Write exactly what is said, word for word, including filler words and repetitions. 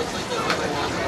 it's like the